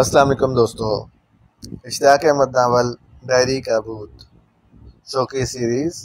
अस्सलाम वालेकुम दोस्तों, इश्तियाक अहमद नावल डायरी का भूत शोकी सीरीज़।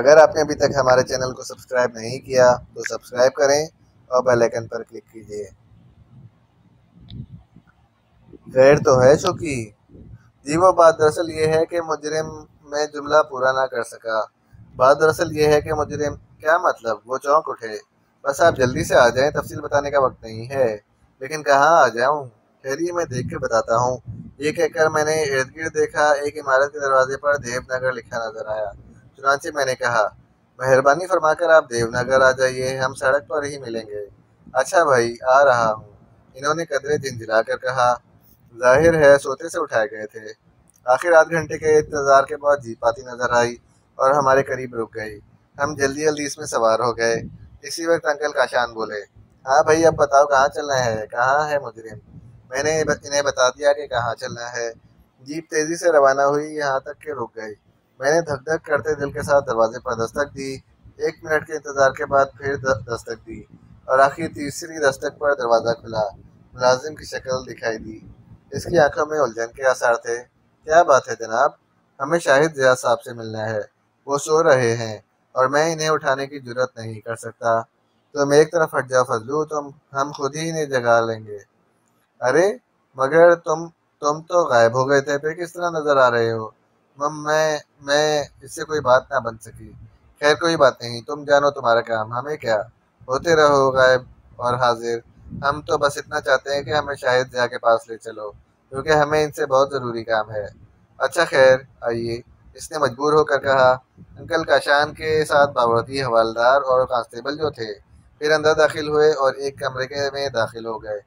अगर आपने अभी तक हमारे चैनल को सब्सक्राइब नहीं किया तो सब्सक्राइब करें और बेल आइकन पर क्लिक कीजिए। खैर तो है शोकी जी, वो बात दरअसल ये है कि मुजरिम में जुमला पूरा ना कर सका। बात दरअसल ये है कि मुजरिम, क्या मतलब, वो चौंक उठे। बस आप जल्दी से आ जाएं, तफसील बताने का वक्त नहीं है। लेकिन कहाँ आ जाऊं? खैरिए मैं देख के बताता हूँ। ये कहकर मैंने इर्द गिर्द देखा, एक इमारत के दरवाजे पर देवनगर लिखा नजर आया। चुनांचे मैंने कहा, मेहरबानी फरमाकर आप देवनगर आ जाइए, हम सड़क पर ही मिलेंगे। अच्छा भाई, आ रहा हूँ, इन्होंने कदरे झिंझिला कर कहा। जाहिर है सोते से उठाए गए थे। आखिर आध घंटे के इंतजार के बाद जीप आती नजर आई और हमारे करीब रुक गई। हम जल्दी जल्दी इसमें सवार हो गए। इसी वक्त अंकल काशान बोले, हाँ भाई अब बताओ कहाँ चलना है, कहाँ है मुजरिम? मैंने इन्हें बता दिया कि कहाँ चलना है। जीप तेजी से रवाना हुई, यहाँ तक कि रुक गई। मैंने धक धक करते दिल के साथ दरवाजे पर दस्तक दी। एक मिनट के इंतजार के बाद फिर दस्तक दी और आखिर तीसरी दस्तक पर दरवाज़ा खुला। मुलाजिम की शक्ल दिखाई दी, इसकी आंखों में उलझन के आसार थे। क्या बात है जनाब, हमें शाहिद जिया साहब से मिलना है, वो सो रहे हैं और मैं इन्हें उठाने की जरूरत नहीं कर सकता। तुम एक तरफ हट जाओ फजलू, तुम हम खुद ही इन्हें जगा लेंगे। अरे मगर तुम तो गायब हो गए थे, फिर किस तरह नजर आ रहे हो? मैं इससे कोई बात ना बन सकी। खैर कोई बात नहीं, तुम जानो तुम्हारा काम, हमें क्या, होते रहो गायब और हाजिर। हम तो बस इतना चाहते हैं कि हमें शाहिद जिया के पास ले चलो, क्योंकि हमें इनसे बहुत ज़रूरी काम है। अच्छा खैर आइए, इसने मजबूर होकर कहा। अंकल काशान के साथ बावर्ची, हवालदार और कांस्टेबल जो थे, फिर अंदर दाखिल हुए और एक कमरे के में दाखिल हो गए।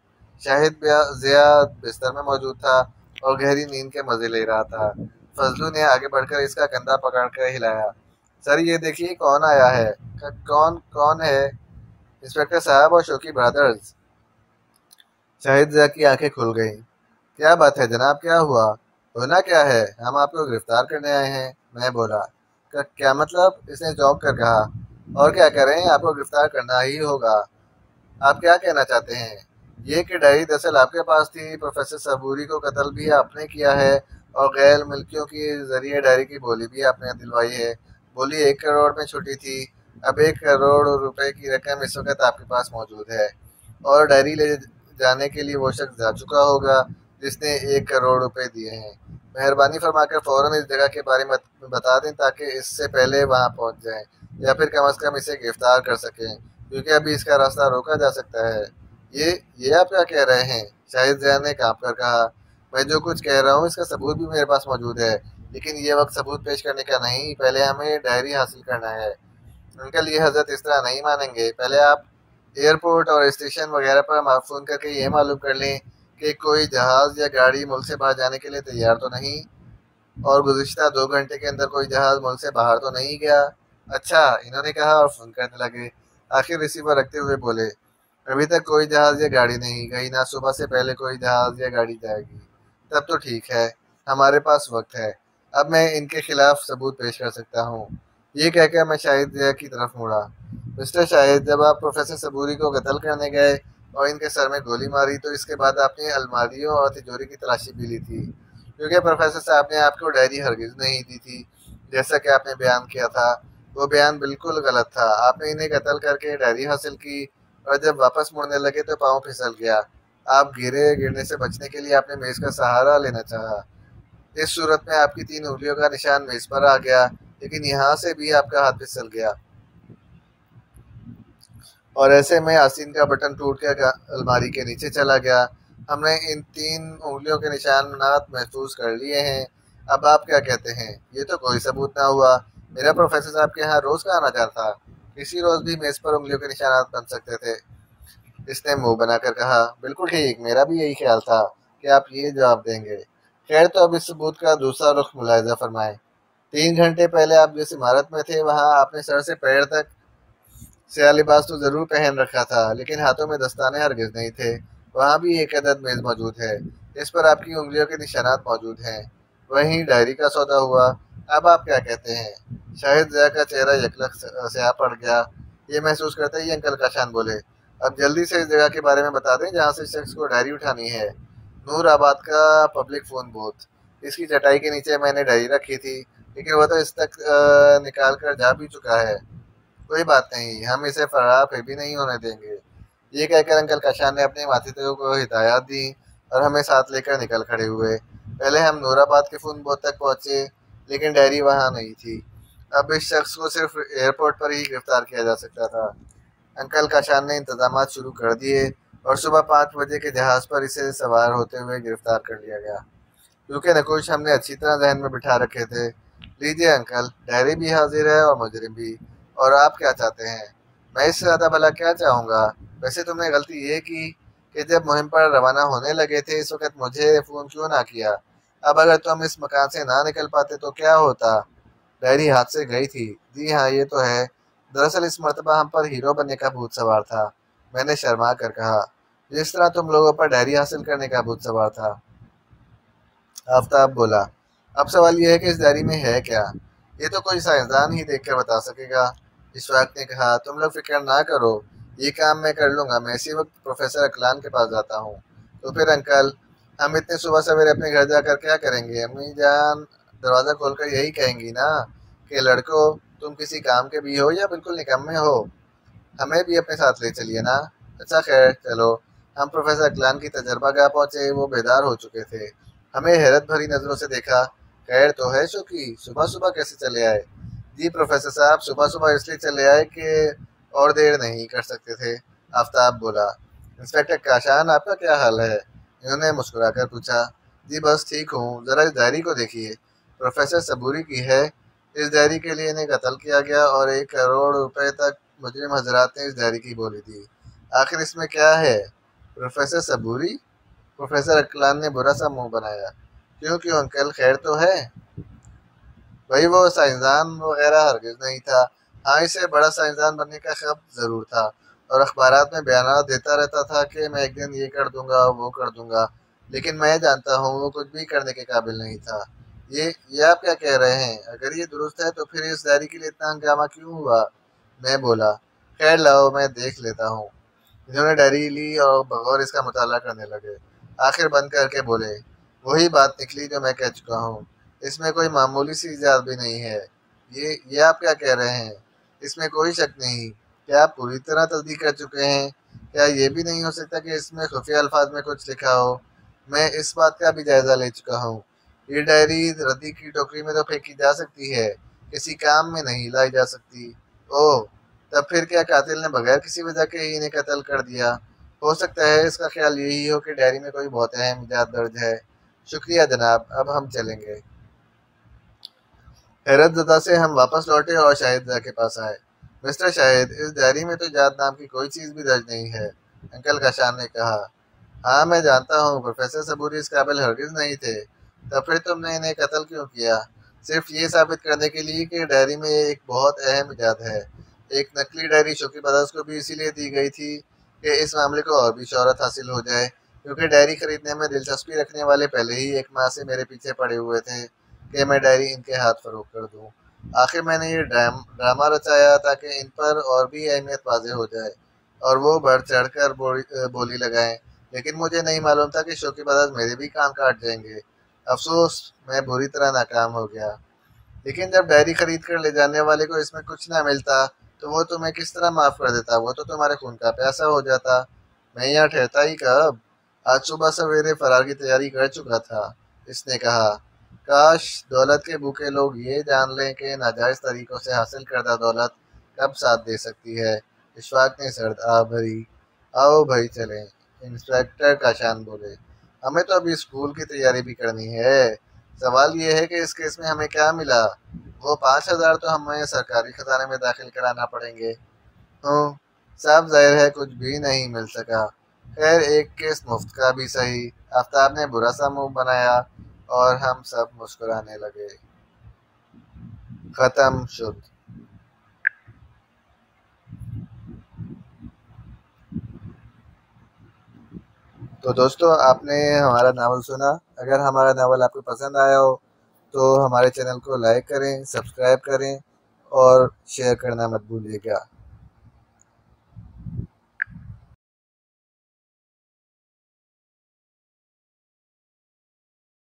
शाहिद जिया बिस्तर में मौजूद था और गहरी नींद के मज़े ले रहा था। फजलू ने आगे बढ़कर इसका कंधा पकड़ कर हिलाया। सर ये देखिए कौन आया है। कौन है? इंस्पेक्टर साहब और शौकी ब्रदर्स। शाहिद जिया की आंखें खुल गईं। क्या बात है जनाब, क्या हुआ? होना क्या है, हम आपको गिरफ्तार करने आए हैं, मैं बोला। क्या मतलब, इसने चौंक कर कहा। और क्या करें, आपको गिरफ्तार करना ही होगा। आप क्या कहना चाहते हैं? ये कि डायरी दरअसल आपके पास थी, प्रोफेसर सबूरी को कत्ल भी आपने किया है और गैर मुल्कियों के जरिए डायरी की बोली भी आपने दिलवाई है। बोली 1 करोड़ में छुटी थी, अब 1 करोड़ रुपए की रकम इस वक्त आपके पास मौजूद है और डायरी ले जाने के लिए वो शख्स जा चुका होगा जिसने 1 करोड़ रुपए दिए हैं। मेहरबानी फरमाकर फौरन इस जगह के बारे में बता दें ताकि इससे पहले वहां पहुंच जाएं या फिर कम से कम इसे गिरफ्तार कर सकें, क्योंकि अभी इसका रास्ता रोका जा सकता है। ये आप क्या कह रहे हैं? शाहिद जिया ने कांपकर कहा। मैं जो कुछ कह रहा हूँ इसका सबूत भी मेरे पास मौजूद है, लेकिन ये वक्त सबूत पेश करने का नहीं, पहले हमें डायरी हासिल करना है। अंकल ये हजरत इस तरह नहीं मानेंगे, पहले आप एयरपोर्ट और स्टेशन वगैरह पर फ़ोन करके ये मालूम कर लें कि कोई जहाज़ या गाड़ी मुल्क से बाहर जाने के लिए तैयार तो नहीं, और गुज़िश्ता 2 घंटे के अंदर कोई जहाज़ मुल्क से बाहर तो नहीं गया। अच्छा, इन्होंने कहा और फ़ोन करने लगे। आखिर रिसीवर रखते हुए बोले, अभी तक कोई जहाज़ या गाड़ी नहीं गई, ना सुबह से पहले कोई जहाज़ या गाड़ी जाएगी। तब तो ठीक है, हमारे पास वक्त है, अब मैं इनके खिलाफ सबूत पेश कर सकता हूँ। ये कहकर मैं शाहिद जिया की तरफ मुड़ा। मिस्टर शाहिद, जब आप प्रोफेसर सबूरी को कत्ल करने गए और इनके सर में गोली मारी तो इसके बाद आपने अलमारियों और तिजोरी की तलाशी भी ली थी, क्योंकि प्रोफेसर साहब ने आपको डायरी हरगिज़ नहीं दी थी। जैसा कि आपने बयान किया था, वो बयान बिल्कुल गलत था। आपने इन्हें कत्ल करके डायरी हासिल की और जब वापस मुड़ने लगे तो पाँव फिसल गया। आप गिरने से बचने के लिए आपने मेज़ का सहारा लेना चाहा। इस सूरत में आपकी 3 उंगलियों का निशान मेज़ पर आ गया, लेकिन यहाँ से भी आपका हाथ फिसल गया और ऐसे में आस्तीन का बटन टूट कर अलमारी के नीचे चला गया। हमने इन 3 उंगलियों के निशानात महसूस कर लिए हैं। अब आप क्या कहते हैं? ये तो कोई सबूत ना हुआ। मेरा प्रोफेसर साहब के यहाँ रोज़ का आना जाता, किसी रोज़ भी मेज़ पर उंगलियों के निशानात बन सकते थे। इसने मुंह बनाकर कहा, बिल्कुल ठीक, मेरा भी यही ख्याल था कि आप ये जवाब देंगे। खैर तो अब इस सबूत का दूसरा रुख मुलाहिजा फरमाएं। 3 घंटे पहले आप जिस इमारत में थे वहाँ आपने सर से पैर तक स्या लिबास तो ज़रूर पहन रखा था, लेकिन हाथों में दस्ताने हरगिज़ नहीं थे। वहाँ भी एक अदद मेज़ मौजूद है, इस पर आपकी उंगलियों के निशानात मौजूद हैं। वहीं डायरी का सौदा हुआ। अब आप क्या कहते हैं? शाहिद जिया का चेहरा यकलक स्या पड़ गया। ये महसूस करते ही अंकल काशान बोले, अब जल्दी से इस जगह के बारे में बता दें जहाँ से शख्स को डायरी उठानी है। नूर आबाद का पब्लिक फ़ोन बूथ, इसकी चटाई के नीचे मैंने डायरी रखी थी, लेकिन वह तो इस तक निकाल कर जा भी चुका है। कोई बात नहीं, हम इसे फराह पे भी नहीं होने देंगे। ये कहकर अंकल काशान ने अपने माथितों को हिदायत दी और हमें साथ लेकर निकल खड़े हुए। पहले हम नूर आबाद के फ़ोन बूथ तक पहुँचे, लेकिन डायरी वहाँ नहीं थी। अब इस शख्स को सिर्फ एयरपोर्ट पर ही गिरफ्तार किया जा सकता था। अंकल काशान ने इंतजाम शुरू कर दिए और सुबह 5 बजे के जहाज़ पर इसे सवार होते हुए गिरफ्तार कर लिया गया। क्योंकि नकोश हमने अच्छी तरह जहन में बिठा रखे थे। लीजिए अंकल, डायरी भी हाजिर है और मुजरिम भी। और आप क्या चाहते हैं? मैं इससे ज़्यादा भला क्या चाहूँगा। वैसे तुमने गलती ये की कि जब मुहिम पर रवाना होने लगे थे इस वक्त मुझे फ़ोन क्यों ना किया। अब अगर तुम इस मकान से ना निकल पाते तो क्या होता। डायरी हाथ से गई थी। जी हाँ, ये तो है। दरअसल इस मरतबा हम पर हीरो बनने का भूत सवार था। मैंने शर्मा कर कहा, जिस तरह तुम लोगों पर डायरी हासिल करने का भूत सवार था। आफताब बोला, अब सवाल यह है कि इस डायरी में है क्या। ये तो कोई साइंसदान ही देखकर बता सकेगा। इश्वाक ने कहा, तुम लोग फिक्र ना करो, ये काम मैं कर लूँगा। मैं इसी वक्त प्रोफेसर अकलान के पास जाता हूँ। तो फिर अंकल, हम इतने सुबह सवेरे अपने घर जाकर क्या करेंगे। अम्मी जान दरवाज़ा खोलकर यही कहेंगी ना कि लड़को तुम किसी काम के भी हो या बिल्कुल निकम्मे हो। हमें भी अपने साथ ले चलिए ना। अच्छा खैर चलो। हम प्रोफेसर अकलान की तजर्बा गाह पहुँचे। वो बेदार हो चुके थे। हमें हैरत भरी नज़रों से देखा। खैर तो है शौकी, सुबह सुबह कैसे चले आए। जी प्रोफेसर साहब, सुबह सुबह इसलिए चले आए कि और देर नहीं कर सकते थे। आफताब बोला। इंस्पेक्टर काशान, आपका क्या हाल है। इन्होंने मुस्कुरा कर पूछा। जी बस ठीक हूँ। ज़रा इस डायरी को देखिए, प्रोफेसर सबूरी की है। इस डायरी के लिए इन्हें कत्ल किया गया और 1 करोड़ रुपए तक मुजरिम हजरात ने इस डायरी की बोली दी। आखिर इसमें क्या है। प्रोफेसर सबूरी। प्रोफेसर अकलान ने बुरा सा मुंह बनाया। क्योंकि अंकल, खैर तो है। भाई वो साइंसदान वगैरह हरगिज़ नहीं था। हाँ, इसे बड़ा साइंसदान बनने का ख्वाब ज़रूर था और अखबारात में बयान देता रहता था कि मैं एक दिन ये कर दूँगा और वो कर दूँगा, लेकिन मैं जानता हूँ वो कुछ भी करने के काबिल नहीं था। ये आप क्या कह रहे हैं। अगर ये दुरुस्त है तो फिर इस डायरी के लिए इतना हंगामा क्यों हुआ। मैं बोला, खैर लाओ मैं देख लेता हूँ। इन्होंने डायरी ली और बगौर इसका मुताला करने लगे। आखिर बंद करके बोले, वही बात निकली जो मैं कह चुका हूँ। इसमें कोई मामूली सी ईजाद भी नहीं है। ये आप क्या कह रहे हैं। इसमें कोई शक नहीं। क्या आप पूरी तरह तस्दीक कर चुके हैं। क्या ये भी नहीं हो सकता कि इसमें खुफिया अल्फाज में कुछ लिखा हो। मैं इस बात का भी जायज़ा ले चुका हूँ। ये डायरी रद्दी की टोकरी में तो फेंकी जा सकती है, किसी काम में नहीं लाई जा सकती। ओह, तब फिर क्या कातिल ने बगैर किसी वजह के ही इन्हें कत्ल कर दिया। हो सकता है इसका ख्याल यही हो कि डायरी में कोई बहुत अहम इजाद दर्ज है। शुक्रिया जनाब, अब हम चलेंगे। हैरतजदा से हम वापस लौटे और शाहिद के पास आए। मिस्टर शाहिद, इस डायरी में तो इजाद नाम की कोई चीज़ भी दर्ज नहीं है, अंकल काशान ने कहा। हाँ मैं जानता हूँ, प्रोफेसर सबूरी इस काबिल हरगिज़ नहीं थे। तब फिर तुमने इन्हें कत्ल क्यों किया। सिर्फ ये साबित करने के लिए कि डायरी में एक बहुत अहम इजाद है। एक नकली डायरी शौकी बदास को भी इसीलिए दी गई थी कि इस मामले को और भी शोहरत हासिल हो जाए, क्योंकि डायरी खरीदने में दिलचस्पी रखने वाले पहले ही 1 माह से मेरे पीछे पड़े हुए थे कि मैं डायरी इनके हाथ फरोख कर दूँ। आखिर मैंने ये ड्रामा रचाया ताकि इन पर और भी अहमियत वाज़े हो जाए और वो बढ़ चढ़ कर बोली लगाएँ। लेकिन मुझे नहीं मालूम था कि शौकी बदास मेरे भी कान काट जाएंगे। अफसोस मैं बुरी तरह नाकाम हो गया। लेकिन जब डायरी खरीद कर ले जाने वाले को इसमें कुछ ना मिलता तो वो तुम्हें किस तरह माफ़ कर देता। वो तो तुम्हारे खून का प्यासा हो जाता। मैं यहाँ ठहरता ही कब। आज सुबह सवेरे फरार की तैयारी कर चुका था, इसने कहा। काश दौलत के भूखे लोग ये जान लें कि नाजायज़ तरीक़ों से हासिल करदा दौलत कब साथ दे सकती है। इश्वाक ने सर्द आ भरी। आओ भाई चलें, इंस्पेक्टर काशान बोले। हमें तो अभी स्कूल की तैयारी भी करनी है। सवाल ये है कि इस केस में हमें क्या मिला। वो 5,000 तो हमें सरकारी खजाने में दाखिल कराना पड़ेंगे। साफ जाहिर है कुछ भी नहीं मिल सका। खैर एक केस मुफ्त का भी सही। आफ्ताब ने बुरा सा मुंह बनाया और हम सब मुस्कुराने लगे। ख़त्म शुद्ध। तो दोस्तों आपने हमारा नावल सुना। अगर हमारा नावल आपको पसंद आया हो तो हमारे चैनल को लाइक करें, सब्सक्राइब करें और शेयर करना मत भूलिएगा।